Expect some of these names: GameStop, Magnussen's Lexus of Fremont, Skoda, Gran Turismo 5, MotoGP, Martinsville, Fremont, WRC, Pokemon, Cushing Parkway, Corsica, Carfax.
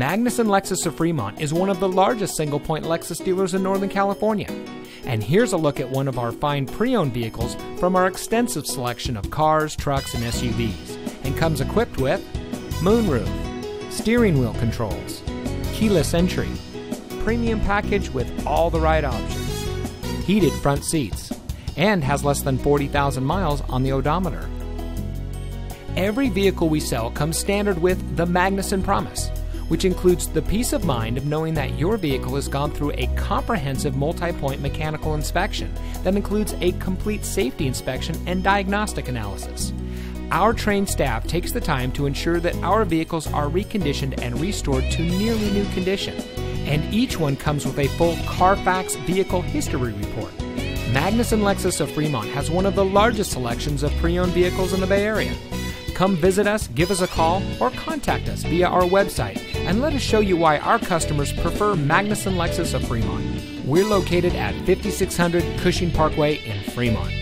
Magnussen's Lexus of Fremont is one of the largest single-point Lexus dealers in Northern California. And here's a look at one of our fine pre-owned vehicles from our extensive selection of cars, trucks, and SUVs, and comes equipped with moonroof, steering wheel controls, keyless entry, premium package with all the right options, heated front seats, and has less than 40,000 miles on the odometer. Every vehicle we sell comes standard with the Magnussen Promise, which includes the peace of mind of knowing that your vehicle has gone through a comprehensive multi-point mechanical inspection that includes a complete safety inspection and diagnostic analysis. Our trained staff takes the time to ensure that our vehicles are reconditioned and restored to nearly new condition, and each one comes with a full Carfax vehicle history report. Magnussen's Lexus of Fremont has one of the largest selections of pre-owned vehicles in the Bay Area. Come visit us, give us a call, or contact us via our website, and let us show you why our customers prefer Magnussen's Lexus of Fremont. We're located at 5600 Cushing Parkway in Fremont.